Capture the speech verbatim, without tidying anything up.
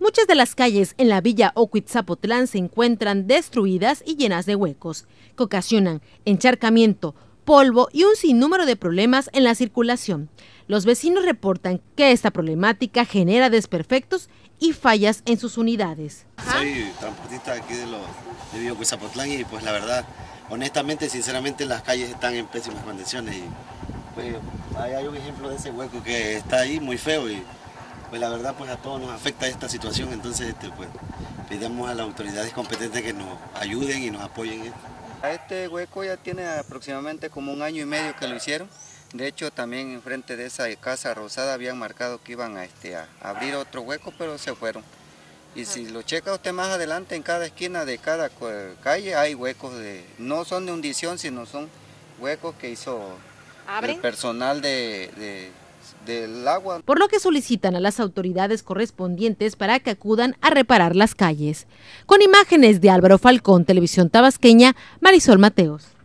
Muchas de las calles en la Villa Ocuiltzapotlán se encuentran destruidas y llenas de huecos, que ocasionan encharcamiento, polvo y un sinnúmero de problemas en la circulación. Los vecinos reportan que esta problemática genera desperfectos y fallas en sus unidades. Ajá. Soy transportista aquí de, los, de Villa Ocuiltzapotlán y pues la verdad, honestamente, sinceramente, las calles están en pésimas condiciones y pues ahí hay un ejemplo de ese hueco que está ahí muy feo y pues la verdad pues a todos nos afecta esta situación, entonces este, pues pidamos a las autoridades competentes que nos ayuden y nos apoyen en esto. Este hueco ya tiene aproximadamente como un año y medio que lo hicieron. De hecho, también enfrente de esa casa rosada habían marcado que iban a, este, a abrir otro hueco, pero se fueron. Y si lo checa usted más adelante, en cada esquina de cada calle hay huecos, de, no son de hundición, sino son huecos que hizo ¿Abren? el personal de, de, del agua. Por lo que solicitan a las autoridades correspondientes para que acudan a reparar las calles. Con imágenes de Álvaro Falcón, Televisión Tabasqueña, Marisol Mateos.